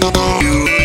you.